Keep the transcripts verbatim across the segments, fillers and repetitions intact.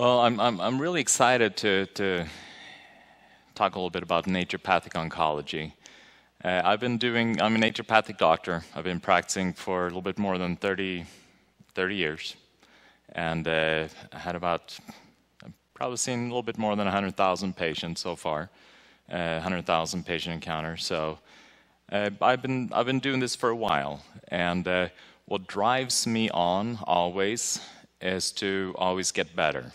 Well, I'm, I'm, I'm really excited to, to talk a little bit about naturopathic oncology. Uh, I've been doing, I'm a naturopathic doctor. I've been practicing for a little bit more than thirty years. And uh, I had about, I've probably seen a little bit more than one hundred thousand patients so far, uh, one hundred thousand patient encounters. So uh, I've been, I've been doing this for a while. And uh, what drives me on always is to always get better.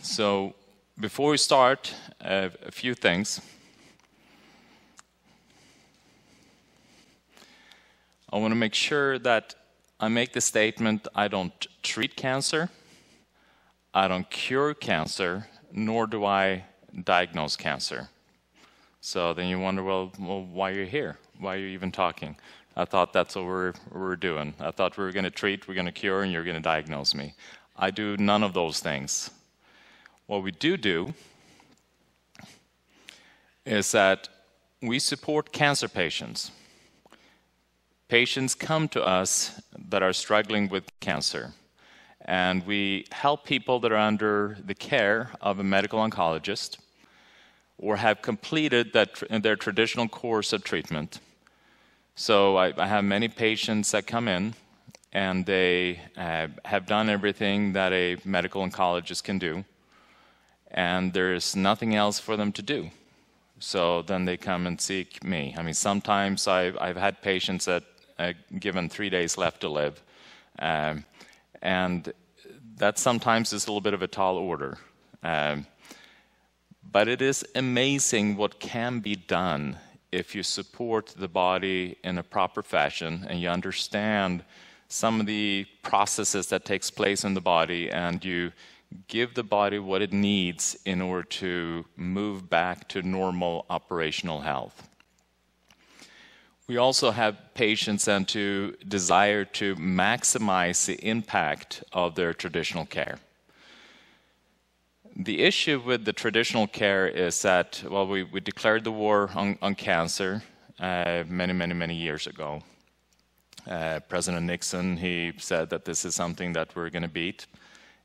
So before we start, uh, a few things. I want to make sure that I make the statement, I don't treat cancer, I don't cure cancer, nor do I diagnose cancer. So then you wonder, well, well why are you here? Why are you even talking? I thought that's what we're, we're doing. I thought we were going to treat, we're going to cure, and you're going to diagnose me. I do none of those things. What we do do is that we support cancer patients. Patients come to us that are struggling with cancer, and we help people that are under the care of a medical oncologist or have completed that, their traditional course of treatment. So I, I have many patients that come in, and they uh, have done everything that a medical oncologist can do, and there's nothing else for them to do. So then they come and seek me. I mean, sometimes I've, I've had patients that are given three days left to live, um, and that sometimes is a little bit of a tall order. Um, but it is amazing what can be done if you support the body in a proper fashion and you understand some of the processes that takes place in the body and you give the body what it needs in order to move back to normal operational health. We also have patients and to desire to maximize the impact of their traditional care. The issue with the traditional care is that, well, we, we declared the war on, on cancer uh, many, many, many years ago. Uh, President Nixon, he said that this is something that we're going to beat,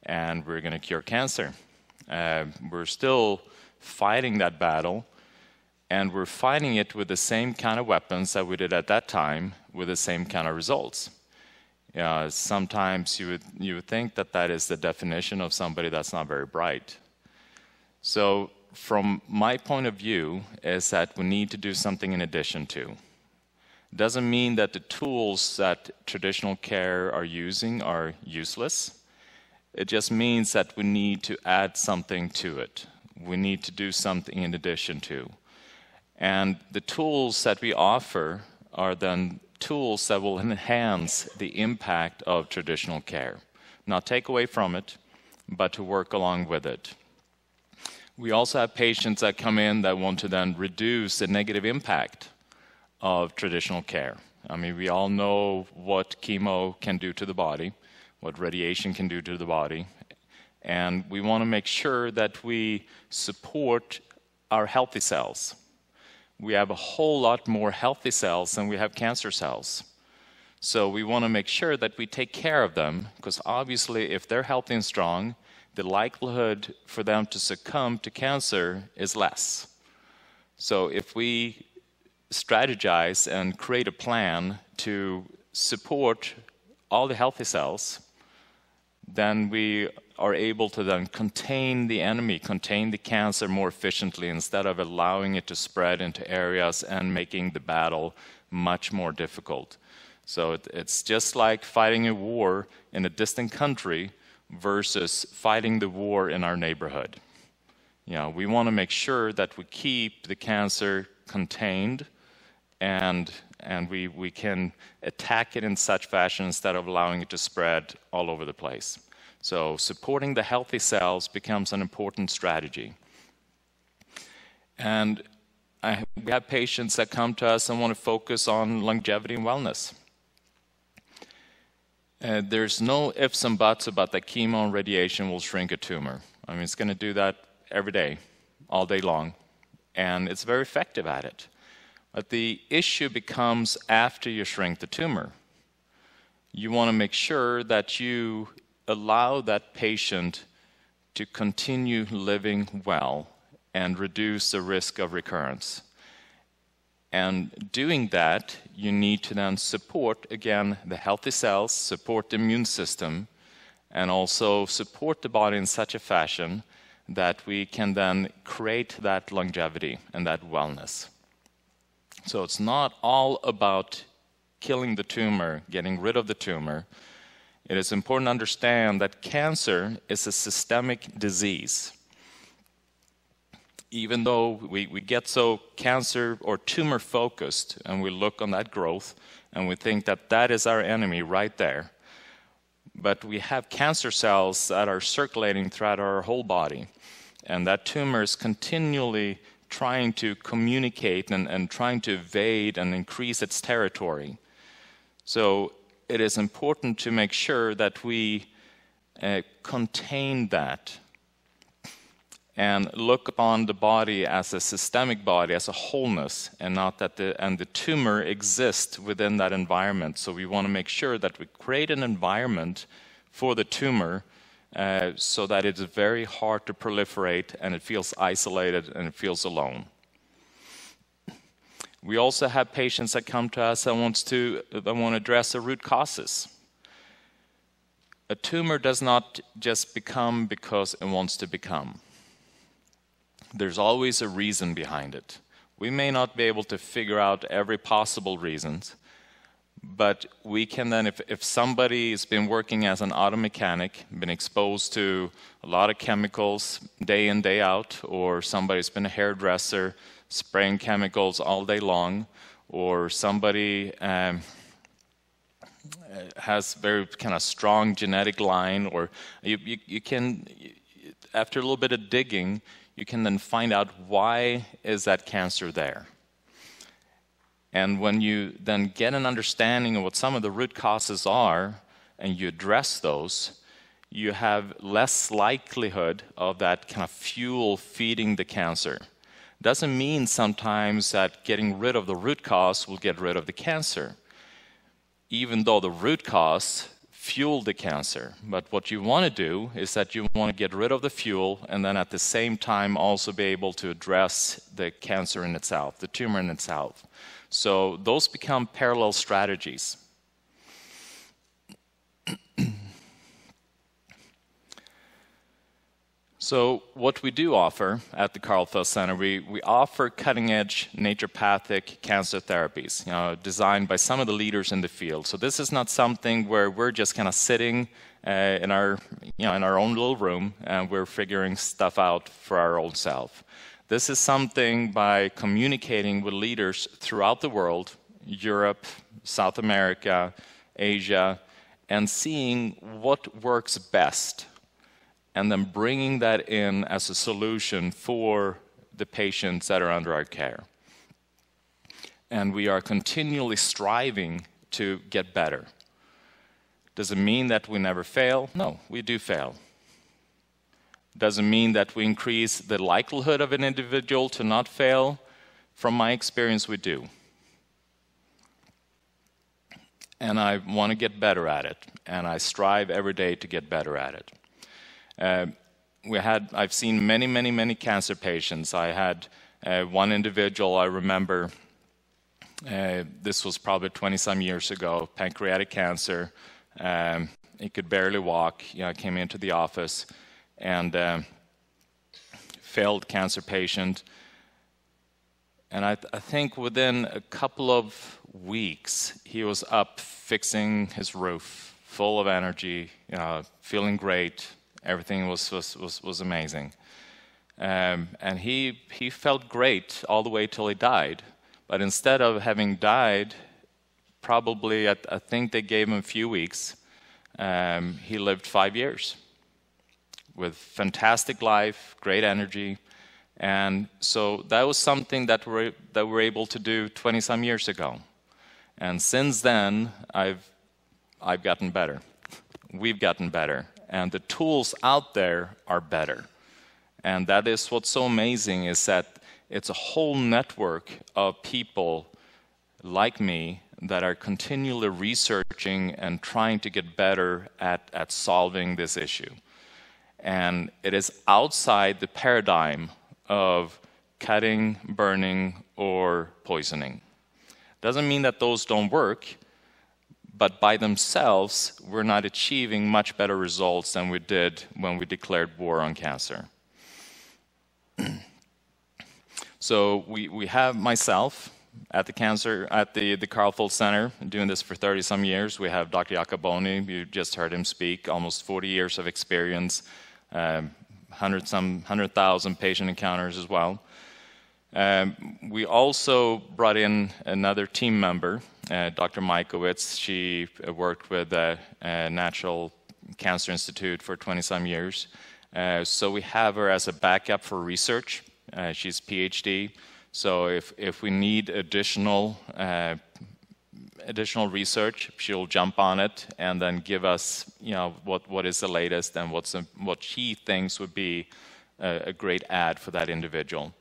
and we're going to cure cancer. Uh, we're still fighting that battle, and we're fighting it with the same kind of weapons that we did at that time, with the same kind of results. Uh, sometimes you would, you would think that that is the definition of somebody that's not very bright. So from my point of view is that we need to do something in addition to. It doesn't mean that the tools that traditional care are using are useless. It just means that we need to add something to it. We need to do something in addition to. And the tools that we offer are then tools that will enhance the impact of traditional care. Not take away from it, but to work along with it. We also have patients that come in that want to then reduce the negative impact of traditional care. I mean, we all know what chemo can do to the body, what radiation can do to the body, and we want to make sure that we support our healthy cells. We have a whole lot more healthy cells than we have cancer cells. So we want to make sure that we take care of them, because obviously if they're healthy and strong, the likelihood for them to succumb to cancer is less. So if we strategize and create a plan to support all the healthy cells, then we are able to then contain the enemy, contain the cancer more efficiently instead of allowing it to spread into areas and making the battle much more difficult. So it, it's just like fighting a war in a distant country versus fighting the war in our neighborhood. You know, we want to make sure that we keep the cancer contained and and we, we can attack it in such fashion instead of allowing it to spread all over the place. So supporting the healthy cells becomes an important strategy. And I, we have patients that come to us and want to focus on longevity and wellness. Uh, there's no ifs and buts about that chemo and radiation will shrink a tumor. I mean, it's going to do that every day, all day long, and it's very effective at it. But the issue becomes after you shrink the tumor. You want to make sure that you allow that patient to continue living well and reduce the risk of recurrence. And doing that, you need to then support, again, the healthy cells, support the immune system, and also support the body in such a fashion that we can then create that longevity and that wellness. So it's not all about killing the tumor, getting rid of the tumor. It is important to understand that cancer is a systemic disease. Even though we, we get so cancer or tumor focused and we look on that growth and we think that that is our enemy right there, but we have cancer cells that are circulating throughout our whole body, and that tumor is continually trying to communicate and, and trying to evade and increase its territory. So it is important to make sure that we uh, contain that and look upon the body as a systemic body, as a wholeness, and not that the, and the tumor exists within that environment. So we want to make sure that we create an environment for the tumor Uh, so that it's very hard to proliferate and it feels isolated and it feels alone. We also have patients that come to us that, wants to, that want to address the root causes. A tumor does not just become because it wants to become. There's always a reason behind it. We may not be able to figure out every possible reason, but we can then, if, if somebody has been working as an auto mechanic, been exposed to a lot of chemicals day in, day out, or somebody's been a hairdresser spraying chemicals all day long, or somebody um, has very kind of strong genetic line, or you, you, you can, after a little bit of digging, you can then find out why is that cancer there. And when you then get an understanding of what some of the root causes are, and you address those, you have less likelihood of that kind of fuel feeding the cancer. Doesn't mean sometimes that getting rid of the root cause will get rid of the cancer, even though the root cause fueled the cancer. But what you want to do is that you want to get rid of the fuel and then at the same time also be able to address the cancer in itself, the tumor in itself. So those become parallel strategies. So what we do offer at the Karlfeldt Center, we, we offer cutting-edge naturopathic cancer therapies, you know, designed by some of the leaders in the field. So this is not something where we're just kind of sitting uh, in our, you know, in our own little room and we're figuring stuff out for our own self. This is something by communicating with leaders throughout the world, Europe, South America, Asia, and seeing what works best, and then bringing that in as a solution for the patients that are under our care. And we are continually striving to get better. Does it mean that we never fail? No, we do fail. Doesn't mean that we increase the likelihood of an individual to not fail. From my experience, we do. And I want to get better at it, and I strive every day to get better at it. Uh, we had, I've seen many, many, many cancer patients. I had uh, one individual, I remember, uh, this was probably twenty-some years ago, pancreatic cancer. Um, he could barely walk. You know, I came into the office, and uh, failed cancer patient. And I, th I think within a couple of weeks, he was up fixing his roof, full of energy, you know, feeling great. Everything was, was, was, was amazing. Um, and he, he felt great all the way till he died. But instead of having died, probably, I, I think they gave him a few weeks, um, he lived five years. With fantastic life, great energy. And so that was something that we're, that we were able to do twenty-some years ago. And since then, I've, I've gotten better. We've gotten better. And the tools out there are better. And that is what's so amazing, is that it's a whole network of people like me that are continually researching and trying to get better at, at solving this issue. And it is outside the paradigm of cutting, burning, or poisoning. Doesn't mean that those don't work, but by themselves, we're not achieving much better results than we did when we declared war on cancer. So we, we have myself at the cancer, at the, the Karlfeldt Center, doing this for thirty some years. We have Doctor Iacoboni, you just heard him speak, almost forty years of experience, um, one hundred some, one hundred thousand patient encounters as well. Um, we also brought in another team member, uh, Doctor Majkowicz. She worked with the uh, National Cancer Institute for twenty some years. Uh, so we have her as a backup for research. Uh, she's P H D. So if, if we need additional, uh, additional research, she'll jump on it and then give us, you know, what, what is the latest and what's a, what she thinks would be a, a great ad for that individual.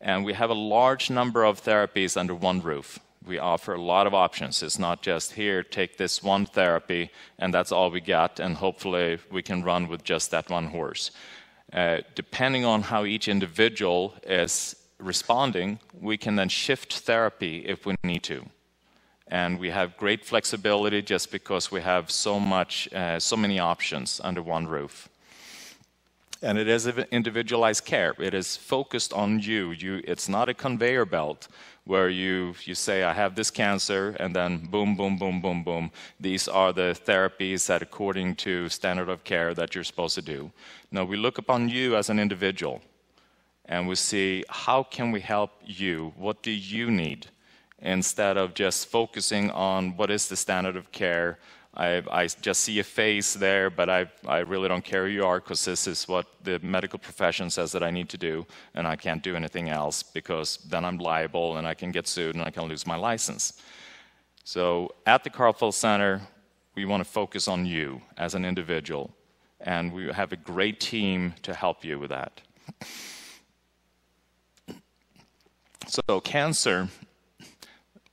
And we have a large number of therapies under one roof. We offer a lot of options. It's not just here, take this one therapy and that's all we got and hopefully we can run with just that one horse. Uh, depending on how each individual is responding, we can then shift therapy if we need to. And we have great flexibility just because we have so much, uh, so many options under one roof. And it is individualized care. It is focused on you. You, it's not a conveyor belt where you, you say, I have this cancer, and then boom, boom, boom, boom, boom. These are the therapies that according to standard of care that you're supposed to do. No, we look upon you as an individual. And we see, how can we help you? What do you need? Instead of just focusing on what is the standard of care. I, I just see a face there, but I, I really don't care who you are because this is what the medical profession says that I need to do, and I can't do anything else because then I'm liable and I can get sued and I can lose my license. So at the Karlfeldt Center, we want to focus on you as an individual, and we have a great team to help you with that. So cancer,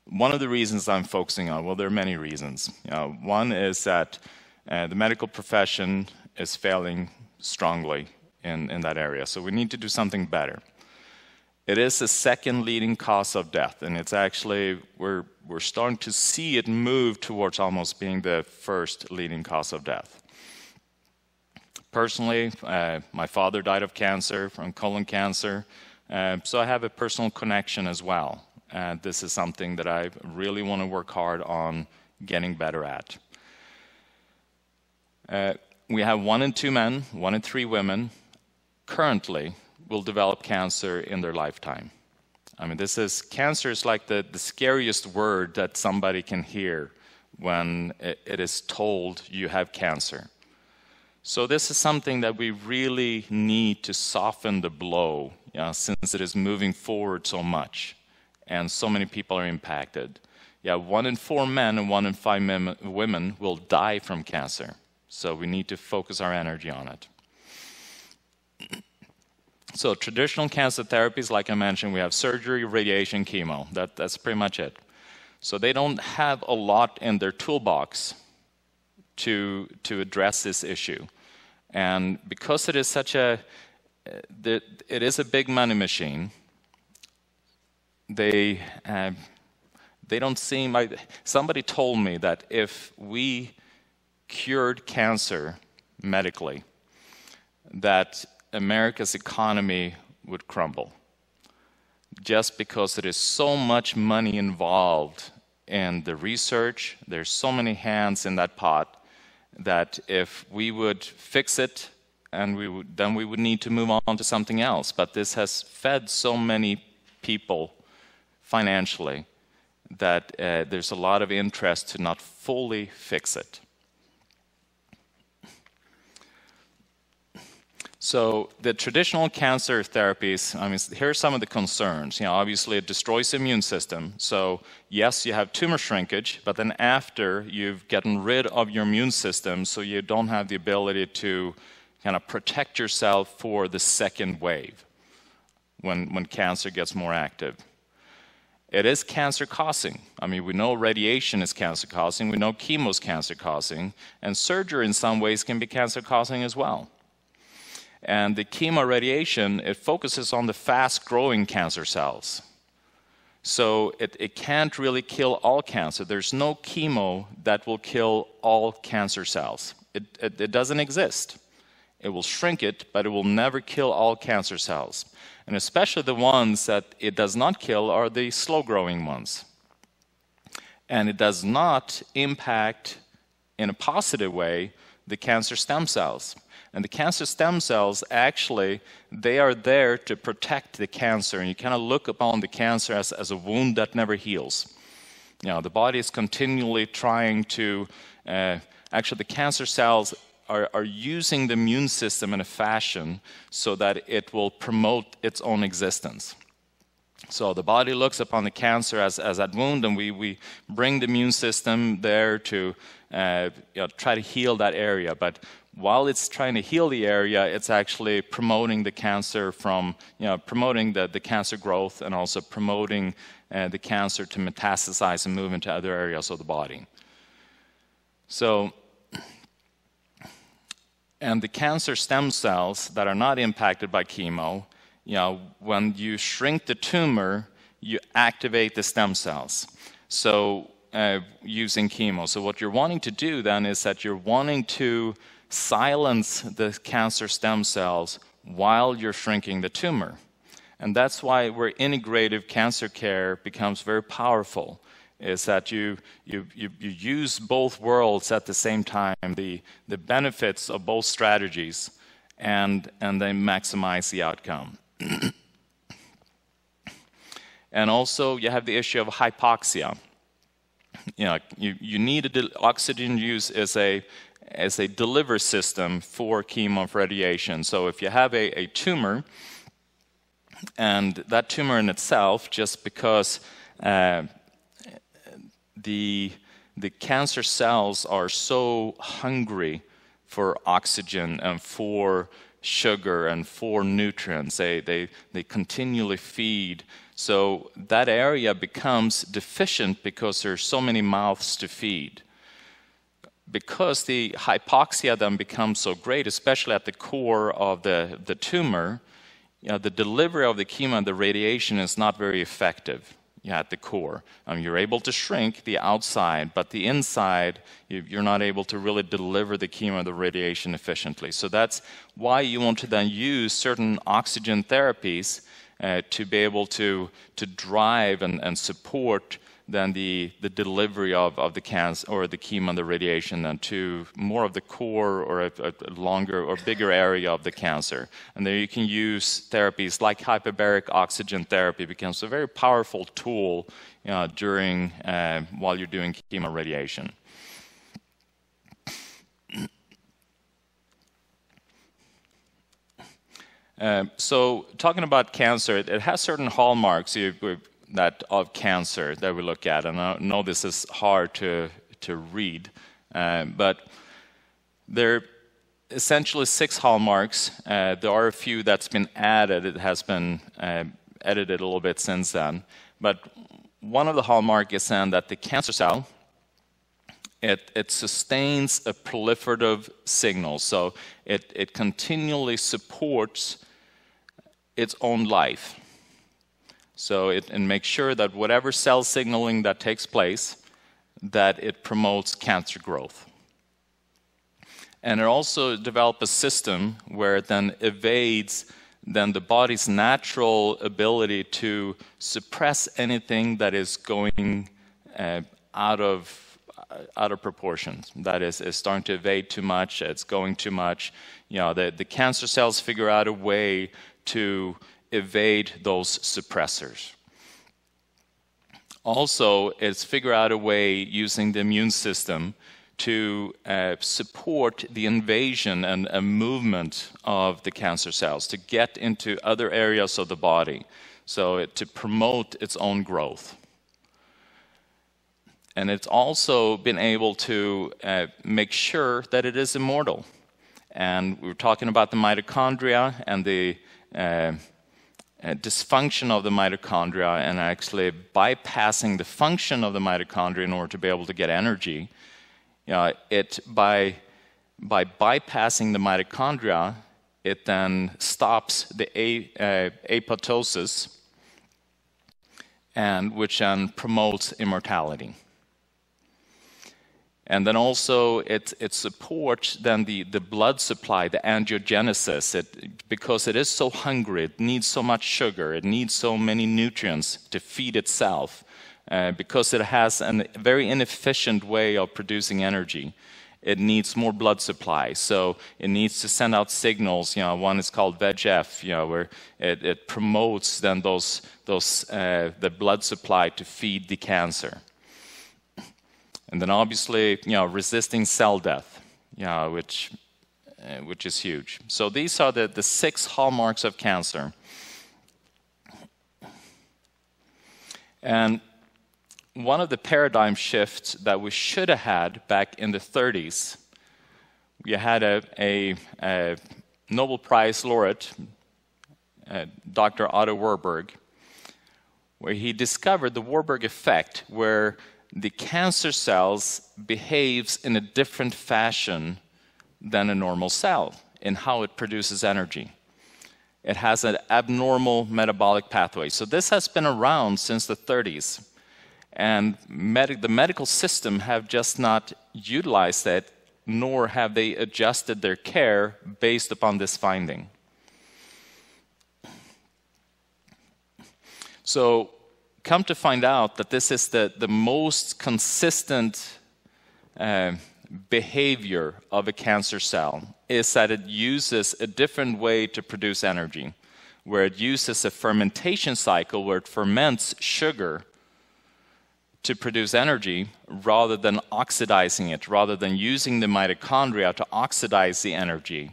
one of the reasons I'm focusing on, well, there are many reasons. You know, one is that uh, the medical profession is failing strongly in, in that area, so we need to do something better. It is the second leading cause of death, and it's actually, we're, we're starting to see it move towards almost being the first leading cause of death. Personally, uh, my father died of cancer, from colon cancer. Uh, so I have a personal connection as well. Uh, this is something that I really want to work hard on getting better at. Uh, we have one in two men, one in three women, currently will develop cancer in their lifetime. I mean, this is, cancer is like the, the scariest word that somebody can hear when it, it is told you have cancer. So this is something that we really need to soften the blow, you know, since it is moving forward so much, and so many people are impacted. Yeah, one in four men and one in five men, women will die from cancer. So we need to focus our energy on it. So traditional cancer therapies, like I mentioned, we have surgery, radiation, chemo. That, that's pretty much it. So they don't have a lot in their toolbox to to address this issue. And because it is such a, it is a big money machine, they, uh, they don't seem, I, somebody told me that if we cured cancer medically, that America's economy would crumble, just because there is so much money involved in the research. There's so many hands in that pot, that if we would fix it, and we would, then we would need to move on to something else. But this has fed so many people financially that uh, there's a lot of interest to not fully fix it. So the traditional cancer therapies, I mean, here are some of the concerns. You know, obviously it destroys the immune system. So yes, you have tumor shrinkage, but then after you've gotten rid of your immune system, so you don't have the ability to kind of protect yourself for the second wave when, when cancer gets more active. It is cancer-causing. I mean, we know radiation is cancer-causing, we know chemo is cancer-causing, and surgery in some ways can be cancer-causing as well. And the chemo radiation, it focuses on the fast-growing cancer cells. So it, it can't really kill all cancer. There's no chemo that will kill all cancer cells. It, it, it doesn't exist. It will shrink it, but it will never kill all cancer cells. And especially the ones that it does not kill are the slow-growing ones. And it does not impact, in a positive way, the cancer stem cells. And the cancer stem cells, actually, they are there to protect the cancer. And you kind of look upon the cancer as, as a wound that never heals. You know, the body is continually trying to... Uh, actually, the cancer cells... are using the immune system in a fashion so that it will promote its own existence. So the body looks upon the cancer as, as that wound, and we, we bring the immune system there to uh, you know, try to heal that area. But while it's trying to heal the area, it's actually promoting the cancer from, you know, promoting the, the cancer growth and also promoting uh, the cancer to metastasize and move into other areas of the body. So... And the cancer stem cells that are not impacted by chemo, you know, when you shrink the tumor, you activate the stem cells. So uh, using chemo. So what you're wanting to do then is that you're wanting to silence the cancer stem cells while you're shrinking the tumor. And that's why where integrative cancer care becomes very powerful. Is that you, you, you, you use both worlds at the same time, the, the benefits of both strategies, and, and they maximize the outcome. And also, you have the issue of hypoxia. You know, you, you need a de- oxygen use as a, as a delivery system for chemo and radiation. So if you have a, a tumor, and that tumor in itself, just because... Uh, The, the cancer cells are so hungry for oxygen and for sugar and for nutrients. They, they, they continually feed. So that area becomes deficient because there are so many mouths to feed. Because the hypoxia then becomes so great, especially at the core of the, the tumor, you know, the delivery of the chemo and the radiation is not very effective. Yeah, at the core. Um, you're able to shrink the outside, but the inside, you, you're not able to really deliver the chemo and the radiation efficiently. So that's why you want to then use certain oxygen therapies uh, to be able to, to drive and, and support then the, the delivery of, of the cancer or the chemo and the radiation then to more of the core or a, a longer or bigger area of the cancer. And there you can use therapies like hyperbaric oxygen therapy becomes a very powerful tool you know, during, uh, while you're doing chemo radiation. Uh, so talking about cancer, it, it has certain hallmarks. You, that of cancer that we look at, and I know this is hard to, to read, uh, but there are essentially six hallmarks. Uh, there are a few that's been added. It has been uh, edited a little bit since then, but one of the hallmarks is then that the cancer cell, it, it sustains a proliferative signal, so it, it continually supports its own life. So it and make sure that whatever cell signaling that takes place, that it promotes cancer growth. And it also develops a system where it then evades then the body's natural ability to suppress anything that is going uh, out of out of proportions. That is, it's starting to evade too much, it's going too much. You know, the, the cancer cells figure out a way to evade those suppressors. Also, it's figure out a way using the immune system to uh, support the invasion and uh, movement of the cancer cells to get into other areas of the body, so it, to promote its own growth. And it's also been able to uh, make sure that it is immortal. And we were talking about the mitochondria and the uh, uh, dysfunction of the mitochondria and actually bypassing the function of the mitochondria in order to be able to get energy. Uh, it by, by bypassing the mitochondria, it then stops the a, uh, apoptosis, and which then promotes immortality. And then also it, it supports then the, the blood supply, the angiogenesis, it, because it is so hungry, it needs so much sugar, it needs so many nutrients to feed itself, uh, because it has a very inefficient way of producing energy. It needs more blood supply, so it needs to send out signals. You know, one is called V E G F, you know, where it, it promotes then those those uh, the blood supply to feed the cancer. And then obviously, you know, resisting cell death, you know, which uh, which is huge. So these are the the six hallmarks of cancer. And one of the paradigm shifts that we should have had back in the thirties, we had a, a, a Nobel Prize laureate, uh, Doctor Otto Warburg, where he discovered the Warburg effect, where the cancer cells behaves in a different fashion than a normal cell in how it produces energy. It has an abnormal metabolic pathway. So this has been around since the thirties. And med the medical system have just not utilized it, nor have they adjusted their care based upon this finding. So come to find out that this is the, the most consistent uh, behavior of a cancer cell, is that it uses a different way to produce energy, where it uses a fermentation cycle where it ferments sugar to produce energy rather than oxidizing it, rather than using the mitochondria to oxidize the energy.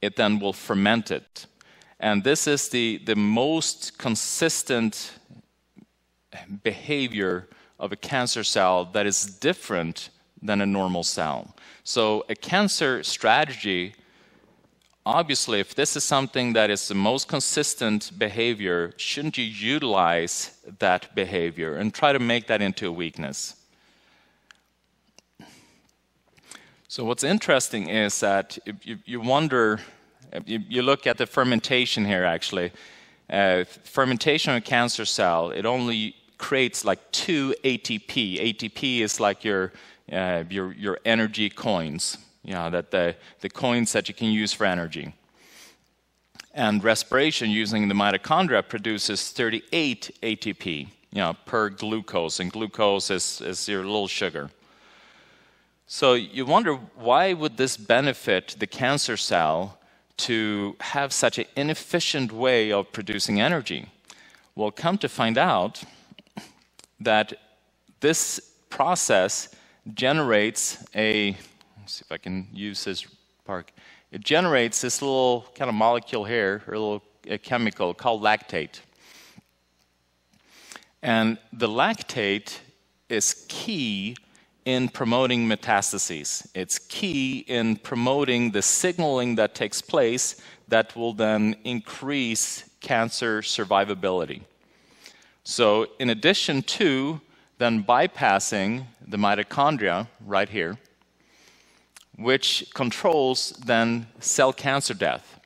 It then will ferment it. And this is the, the most consistent behavior of a cancer cell that is different than a normal cell. So a cancer strategy, obviously, if this is something that is the most consistent behavior, shouldn't you utilize that behavior and try to make that into a weakness? So what's interesting is that you, you wonder, you, you look at the fermentation here actually. Uh, fermentation of a cancer cell, it only creates like two A T P. A T P is like your, uh, your, your energy coins. You know, that the, the coins that you can use for energy. And respiration using the mitochondria produces thirty-eight A T P, you know, per glucose, and glucose is, is your little sugar. So you wonder, why would this benefit the cancer cell to have such an inefficient way of producing energy? Well, come to find out that this process generates a Let's see if I can use this park. It generates this little kind of molecule here, or a little a chemical called lactate. And the lactate is key in promoting metastases. It's key in promoting the signaling that takes place that will then increase cancer survivability. So in addition to then bypassing the mitochondria right here, which controls then cell cancer death.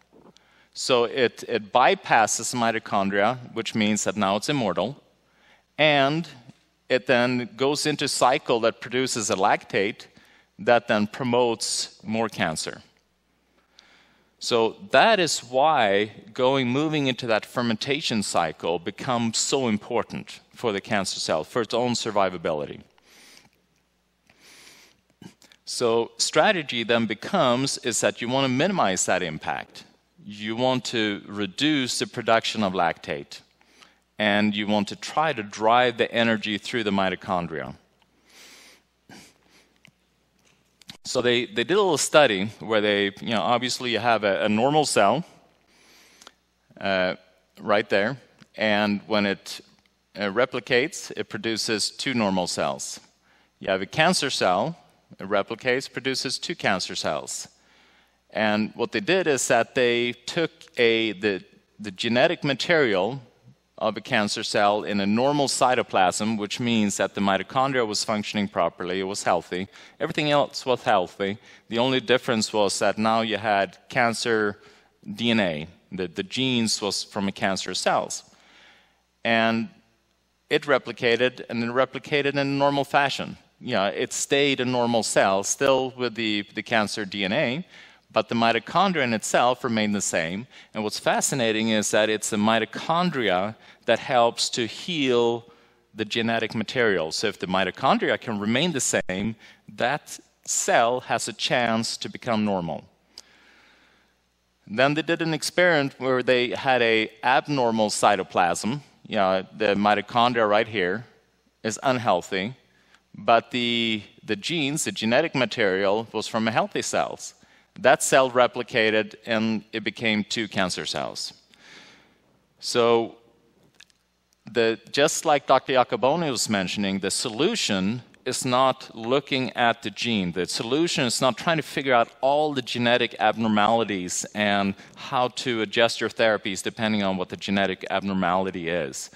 So it, it bypasses mitochondria, which means that now it's immortal, and it then goes into a cycle that produces a lactate that then promotes more cancer. So that is why going, moving into that fermentation cycle becomes so important for the cancer cell, for its own survivability. So strategy then becomes is that you want to minimize that impact. You want to reduce the production of lactate, and you want to try to drive the energy through the mitochondria. So they, they did a little study where they, you know, obviously you have a, a normal cell uh, right there, and when it uh, replicates, it produces two normal cells. You have a cancer cell. It replicates, produces two cancer cells. And what they did is that they took a, the the genetic material of a cancer cell in a normal cytoplasm, which means that the mitochondria was functioning properly, it was healthy, everything else was healthy. The only difference was that now you had cancer D N A, the, the genes was from a cancer cells. And it replicated, and it replicated in a normal fashion. You know, it stayed a normal cell, still with the, the cancer D N A, but the mitochondria in itself remained the same. And what's fascinating is that it's the mitochondria that helps to heal the genetic material. So if the mitochondria can remain the same, that cell has a chance to become normal. Then they did an experiment where they had an abnormal cytoplasm. You know, the mitochondria right here is unhealthy, but the, the genes, the genetic material, was from healthy cells. That cell replicated, and it became two cancer cells. So, the, just like Doctor Iacoboni was mentioning, the solution is not looking at the gene. The solution is not trying to figure out all the genetic abnormalities and how to adjust your therapies depending on what the genetic abnormality is.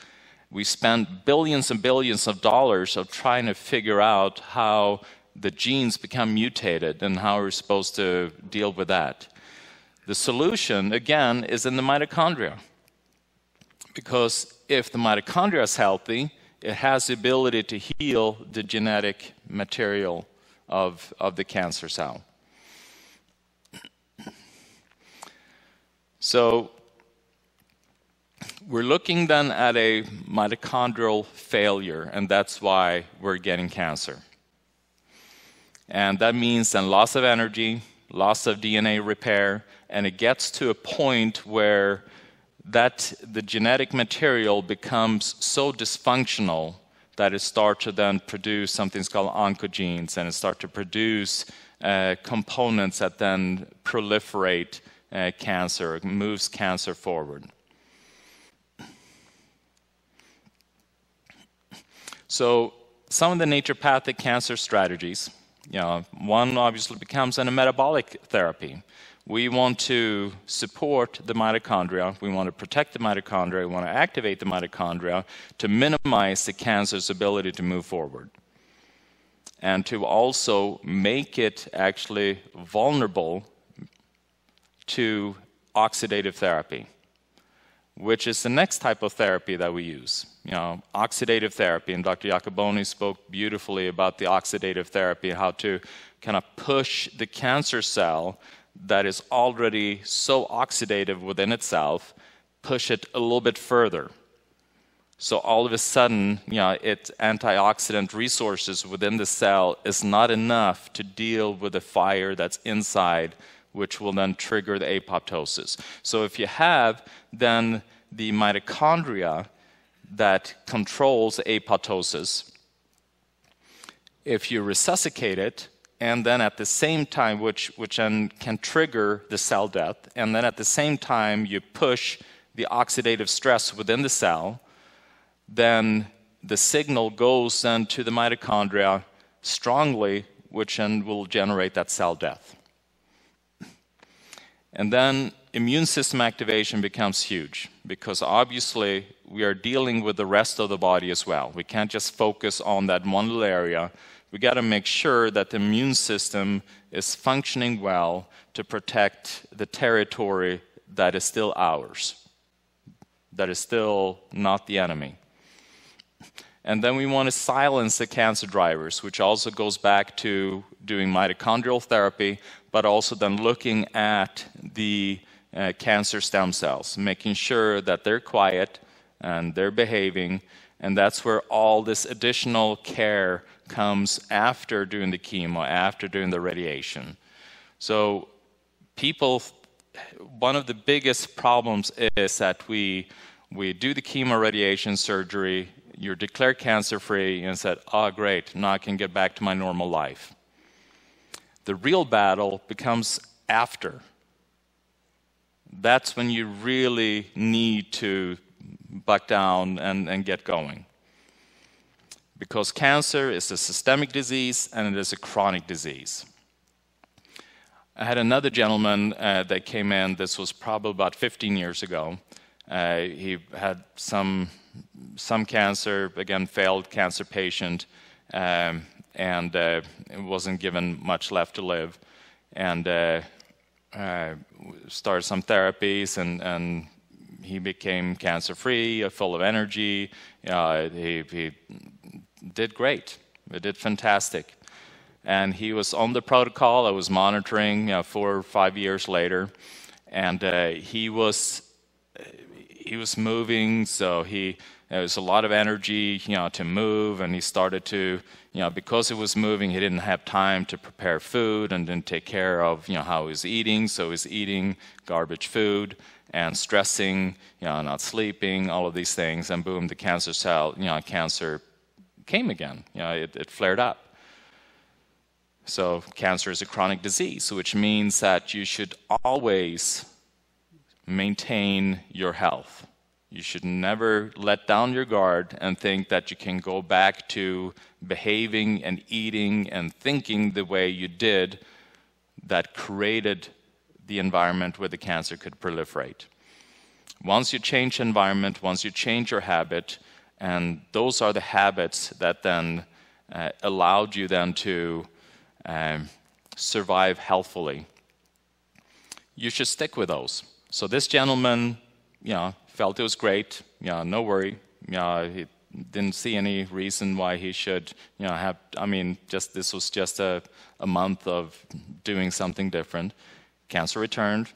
We spend billions and billions of dollars of trying to figure out how the genes become mutated and how we're supposed to deal with that. The solution, again, is in the mitochondria. Because if the mitochondria is healthy, it has the ability to heal the genetic material of, of the cancer cell. So we're looking then at a mitochondrial failure, and that's why we're getting cancer. And that means then loss of energy, loss of D N A repair, and it gets to a point where that the genetic material becomes so dysfunctional that it starts to then produce something called oncogenes, and it starts to produce uh, components that then proliferate uh, cancer, it moves cancer forward. So some of the naturopathic cancer strategies. You know, one obviously becomes a metabolic therapy. We want to support the mitochondria, we want to protect the mitochondria, we want to activate the mitochondria to minimize the cancer's ability to move forward. And to also make it actually vulnerable to oxidative therapy, which is the next type of therapy that we use. You know, oxidative therapy, and Doctor Iacoboni spoke beautifully about the oxidative therapy, how to kind of push the cancer cell that is already so oxidative within itself, push it a little bit further. So all of a sudden, you know, its antioxidant resources within the cell is not enough to deal with the fire that's inside, which will then trigger the apoptosis. So if you have then the mitochondria that controls apoptosis, if you resuscitate it, and then at the same time, which, which then can trigger the cell death, and then at the same time you push the oxidative stress within the cell, then the signal goes then to the mitochondria strongly, which then will generate that cell death. And then immune system activation becomes huge, because obviously we are dealing with the rest of the body as well. We can't just focus on that one little area. We got to make sure that the immune system is functioning well to protect the territory that is still ours, that is still not the enemy. And then we want to silence the cancer drivers, which also goes back to doing mitochondrial therapy, but also then looking at the uh, cancer stem cells, making sure that they're quiet and they're behaving, and that's where all this additional care comes after doing the chemo, after doing the radiation. So people, one of the biggest problems is that we, we do the chemo radiation surgery, you're declared cancer-free, and said, oh great, now I can get back to my normal life. The real battle becomes after. That's when you really need to buck down and, and get going. Because cancer is a systemic disease and it is a chronic disease. I had another gentleman uh, that came in, this was probably about fifteen years ago, Uh, he had some some cancer, again, failed cancer patient, um, and uh, wasn't given much left to live. And uh, uh, started some therapies, and, and he became cancer-free, full of energy. Uh, he, he did great. He did fantastic. And he was on the protocol. I was monitoring you know, four or five years later, and uh, he was he was moving. So he there was a lot of energy, you know, to move, and he started to, you know, because he was moving, he didn't have time to prepare food and didn't take care of, you know, how he was eating. So he was eating garbage food and stressing, you know, not sleeping, all of these things, and boom, the cancer cell, you know, cancer came again. You know, it, it flared up. So cancer is a chronic disease, which means that you should always maintain your health. You should never let down your guard and think that you can go back to behaving and eating and thinking the way you did that created the environment where the cancer could proliferate. Once you change environment, once you change your habit, and those are the habits that then uh, allowed you then to Um, survive healthfully, you should stick with those. So this gentleman, you know, felt it was great. You know, no worry. You know, he didn't see any reason why he should, you know, have. I mean, just this was just a, a month of doing something different. Cancer returned.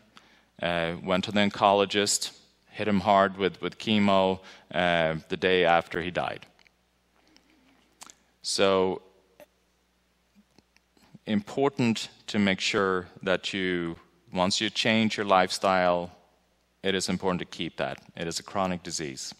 Uh, went to the oncologist. Hit him hard with with chemo uh, the day after he died. So. Important to make sure that you, once you change your lifestyle, it is important to keep that. It is a chronic disease.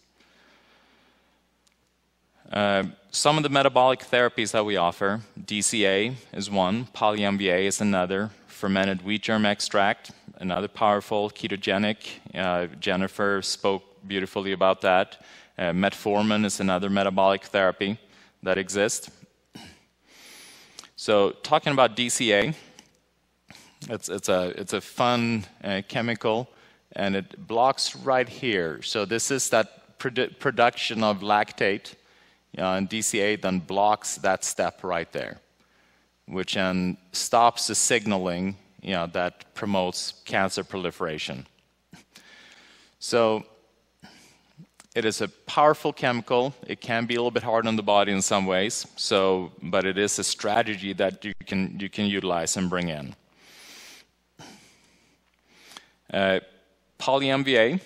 Uh, some of the metabolic therapies that we offer, D C A is one, PolyMVA is another, fermented wheat germ extract, another powerful, ketogenic. Uh, Jennifer spoke beautifully about that. Uh, metformin is another metabolic therapy that exists. So talking about D C A, it's, it's, a, it's a fun uh, chemical, and it blocks right here. So this is that produ production of lactate, uh, and D C A then blocks that step right there, which then stops the signaling, you know, that promotes cancer proliferation. So it is a powerful chemical. It can be a little bit hard on the body in some ways, so, but it is a strategy that you can, you can utilize and bring in. Uh, PolyMVA.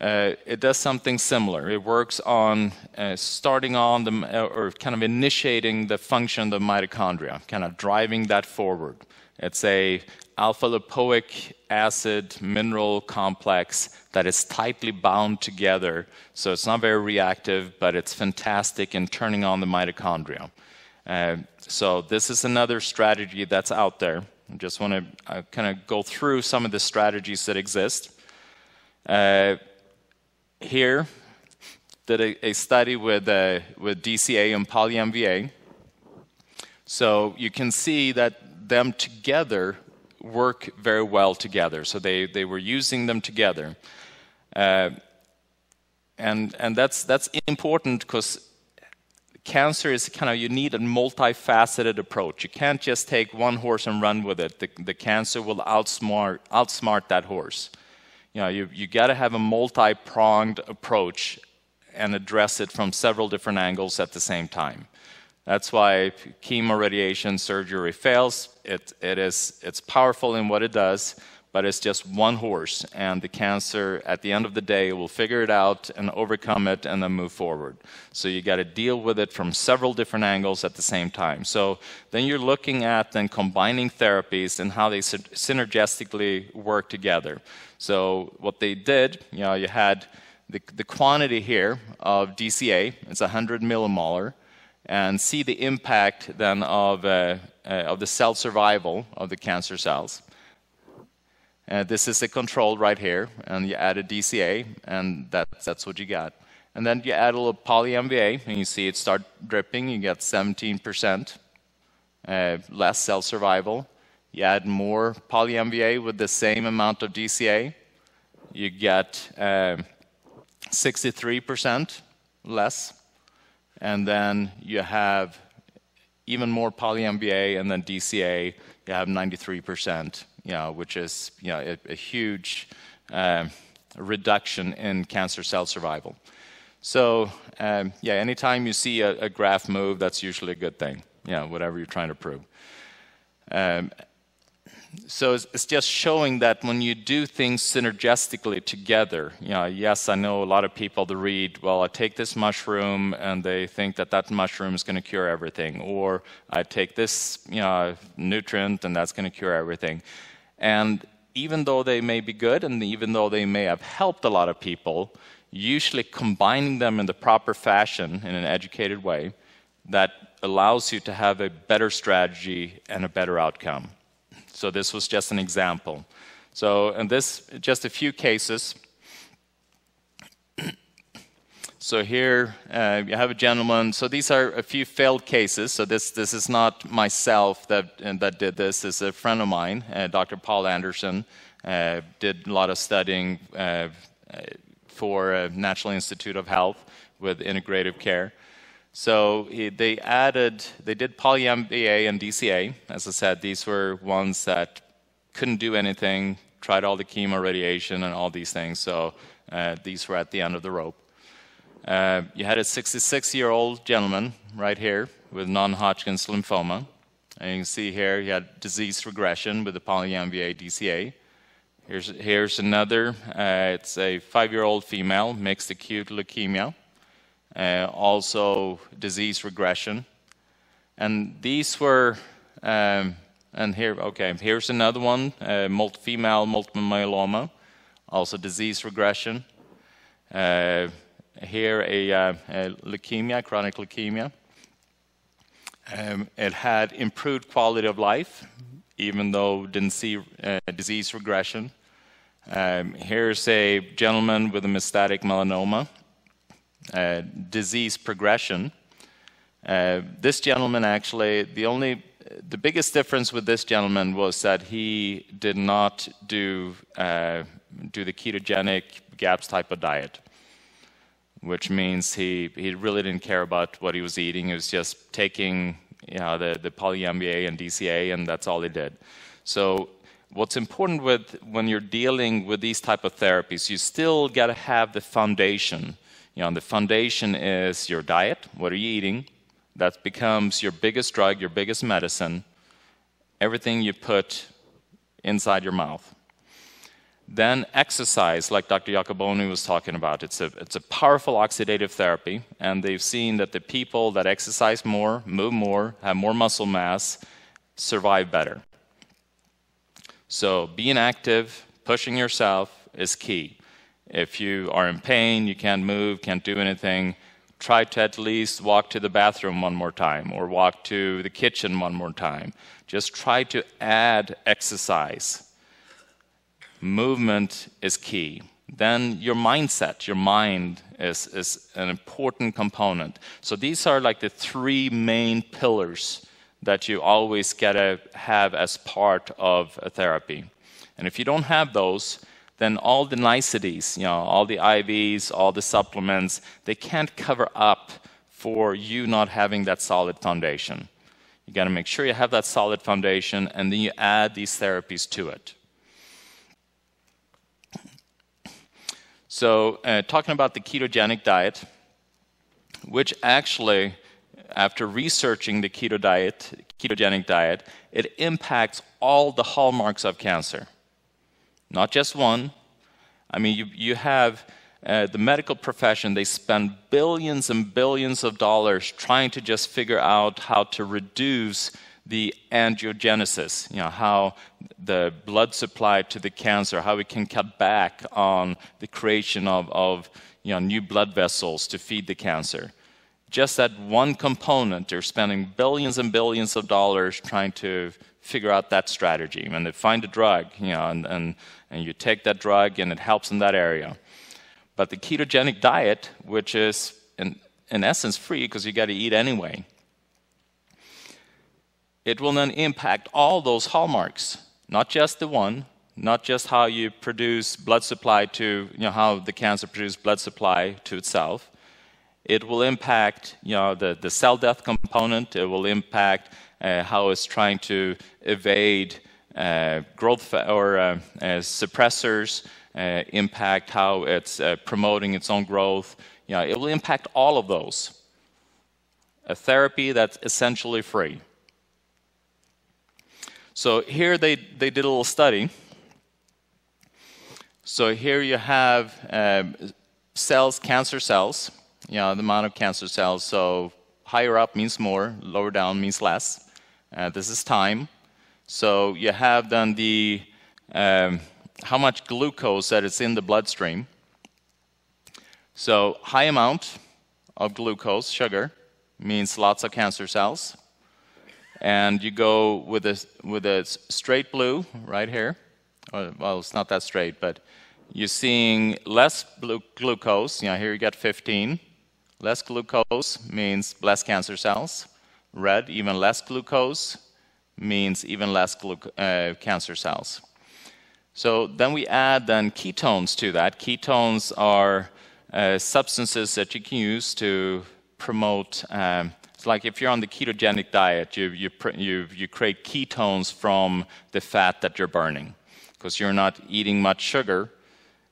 Uh, it does something similar. It works on uh, starting on the, uh, or kind of initiating the function of the mitochondria, kind of driving that forward. It's a alpha-lipoic acid mineral complex that is tightly bound together, so it's not very reactive, but it's fantastic in turning on the mitochondria. Uh, so this is another strategy that's out there. I just want to uh, kind of go through some of the strategies that exist. Uh, here, did a, a study with, uh, with D C A and PolyMVA. So you can see that them together work very well together. So they, they were using them together. Uh, and and that's, that's important because cancer is kind of, you need a multifaceted approach. You can't just take one horse and run with it. The, the cancer will outsmart, outsmart that horse. You know, you, you got to have a multi-pronged approach and address it from several different angles at the same time. That's why chemo, radiation, surgery fails. It, it is, it's powerful in what it does, but it's just one horse, and the cancer, at the end of the day, will figure it out and overcome it and then move forward. So you got to deal with it from several different angles at the same time. So then you're looking at then combining therapies and how they synergistically work together. So what they did, you know, you had the, the quantity here of D C A, it's one hundred millimolar, and see the impact then of, uh, uh, of the cell survival of the cancer cells. Uh, this is the control right here, and you add a D C A, and that, that's what you got. And then you add a little PolyMVA, and you see it start dripping. You get seventeen percent uh, less cell survival. You add more poly M V A with the same amount of D C A, you get uh, sixty-three percent less, and then you have even more poly M V A, and then D C A, you have ninety-three percent, you know, which is, you know, a, a huge uh, reduction in cancer cell survival. So, um, yeah, anytime you see a, a graph move, that's usually a good thing, you know, whatever you're trying to prove. Um, so it's, it's just showing that when you do things synergistically together, you know, yes, I know a lot of people that read, well, I take this mushroom and they think that that mushroom is going to cure everything, or I take this, you know, nutrient and that's going to cure everything. And even though they may be good and even though they may have helped a lot of people, usually combining them in the proper fashion in an educated way, that allows you to have a better strategy and a better outcome. So this was just an example. So, and this, just a few cases. So here uh, you have a gentleman, so these are a few failed cases. So this, this is not myself that, that did this, this is a friend of mine, uh, Doctor Paul Anderson, uh, did a lot of studying uh, for uh, National Institute of Health with integrative care. So they added, they did poly M V A and D C A. As I said, these were ones that couldn't do anything, tried all the chemo radiation and all these things, so uh, these were at the end of the rope. Uh, you had a sixty-six-year-old gentleman right here with non-Hodgkin's lymphoma. And you can see here he had disease regression with the poly M V A D C A. Here's, here's another, uh, it's a five-year-old female, mixed acute leukemia. Uh, also disease regression, and these were, um, and here, okay, here's another one, uh, multi female multiple myeloma, also disease regression, uh, here a, uh, a leukemia, chronic leukemia. Um, it had improved quality of life, even though didn't see uh, disease regression. Um, here's a gentleman with a metastatic melanoma. Uh, disease progression. Uh, this gentleman actually, the only, the biggest difference with this gentleman was that he did not do uh, do the ketogenic GAPS type of diet, which means he he really didn't care about what he was eating. He was just taking, you know, the the poly M V A and D C A, and that's all he did. So what's important with when you're dealing with these type of therapies, you still got to have the foundation. You know, and the foundation is your diet, what are you eating? That becomes your biggest drug, your biggest medicine, everything you put inside your mouth. Then exercise, like Doctor Iacoboni was talking about, it's a, it's a powerful oxidative therapy, and they've seen that the people that exercise more, move more, have more muscle mass, survive better. So being active, pushing yourself is key. If you are in pain, you can't move, can't do anything, try to at least walk to the bathroom one more time or walk to the kitchen one more time. Just try to add exercise. Movement is key. Then your mindset, your mind is, is an important component. So these are like the three main pillars that you always gotta have as part of a therapy. And if you don't have those, then all the niceties, you know, all the I Vs, all the supplements, they can't cover up for you not having that solid foundation. You got to make sure you have that solid foundation, and then you add these therapies to it. So, uh, talking about the ketogenic diet, which actually, after researching the keto diet, ketogenic diet, it impacts all the hallmarks of cancer. Not just one. I mean, you, you have uh, the medical profession, they spend billions and billions of dollars trying to just figure out how to reduce the angiogenesis, you know, how the blood supply to the cancer, how we can cut back on the creation of, of you know, new blood vessels to feed the cancer. Just that one component, they're spending billions and billions of dollars trying to figure out that strategy. When they find a drug, you know, and, and, and you take that drug and it helps in that area. But the ketogenic diet, which is in, in essence free because you got to eat anyway, it will then impact all those hallmarks, not just the one, not just how you produce blood supply to, you know, how the cancer produces blood supply to itself. It will impact, you know, the, the cell death component. It will impact uh, how it's trying to evade uh, growth or uh, uh, suppressors, uh, impact how it's uh, promoting its own growth. You know, it will impact all of those. A therapy that's essentially free. So here they, they did a little study. So here you have um, cells, cancer cells. You know, the amount of cancer cells, so higher up means more, lower down means less. Uh, this is time. So you have then the, um, how much glucose that is in the bloodstream. So high amount of glucose, sugar, means lots of cancer cells. And you go with a, with a straight blue right here. Well, it's not that straight, but you're seeing less blue glucose. You know, here you get fifteen. Less glucose means less cancer cells. Red, even less glucose, means even less glu uh, cancer cells. So then we add then ketones to that. Ketones are uh, substances that you can use to promote, um, it's like if you're on the ketogenic diet, you, you, pr you, you create ketones from the fat that you're burning because you're not eating much sugar.